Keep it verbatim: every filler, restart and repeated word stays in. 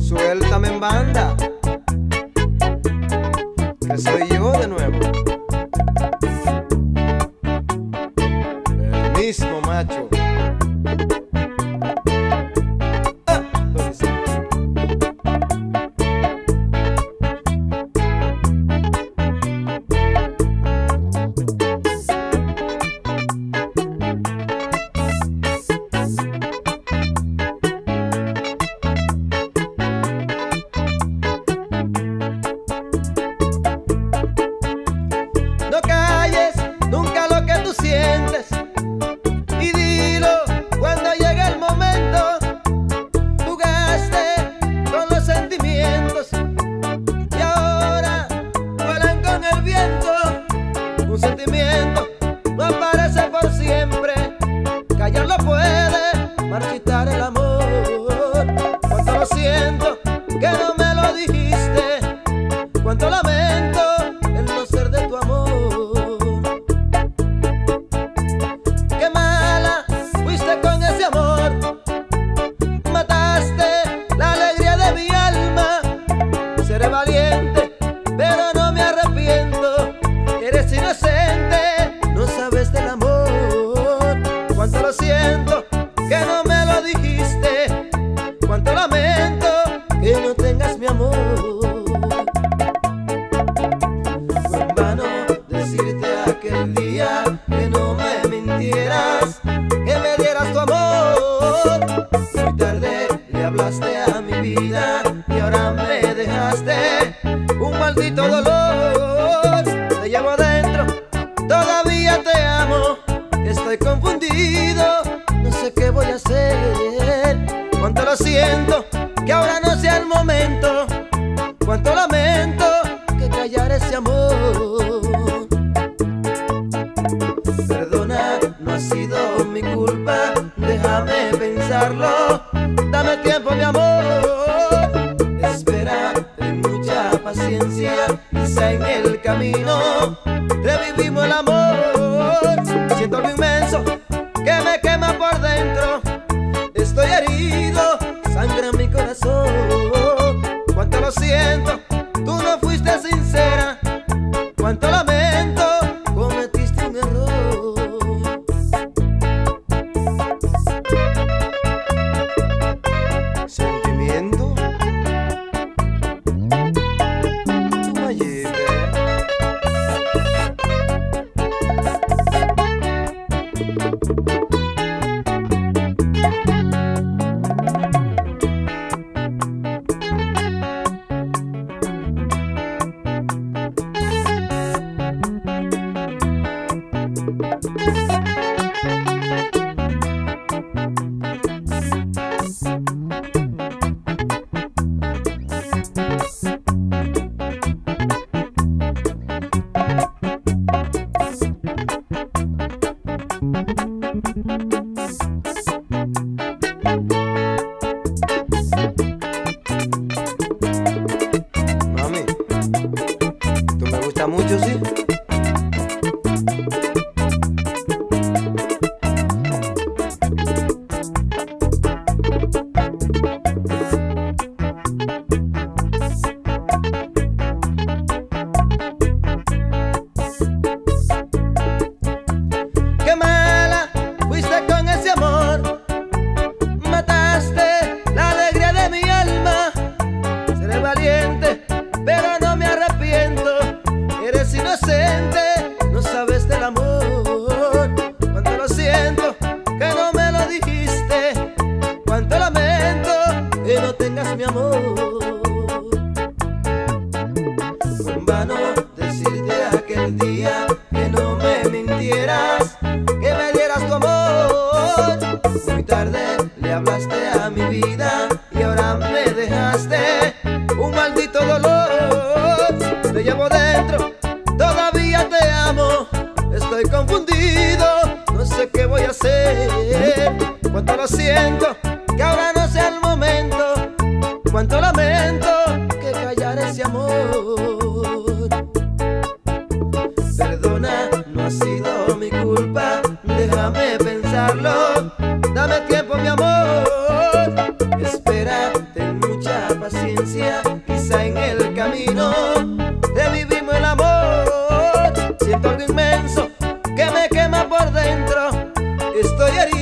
Suéltame en banda, que soy yo de nuevo, el mismo macho. Y dilo cuando llegue el momento. Jugaste con los sentimientos y ahora vuelan con el viento. Un sentimiento no aparece por siempre, callarlo puede marchitar el amor. Cuánto lo siento que no me lo dijiste, cuánto lamento el no ser de tu amor. Aquel día que no me mintieras, que me dieras tu amor. Muy tarde le hablaste a mi vida y ahora me dejaste un maldito dolor. Te llevo adentro, todavía te amo, estoy confundido, no sé qué voy a hacer. Cuánto lo siento, que ahora no sea el momento, cuánto lamento que callar ese amor. Sido mi culpa, déjame pensarlo, dame tiempo mi amor. Espera, ten mucha paciencia, quizá en el camino revivimos el amor. Siento algo inmenso que me quema por dentro, estoy herido, sangra mi corazón. Cuánto lo siento, tú no fuiste sincera, cuánto lamento, cometiste un error. Mami, tú me gustas mucho, ¿sí? No sabes del amor. Cuánto lo siento que no me lo dijiste, cuánto lamento que no tengas mi amor. Fue en vano decirte aquel día que no me mintieras, que me dieras tu amor. Muy tarde le hablaste a mi vida y ahora me dejaste un maldito dolor. Te llevo dentro, todavía te amo, estoy confundido, no sé qué voy a hacer. Cuánto lo siento, que ahora no sea el momento, cuánto lamento que callar ese amor. Perdona, no ha sido mi culpa, déjame pensarlo, dame tiempo mi amor. Espera. estoy herido.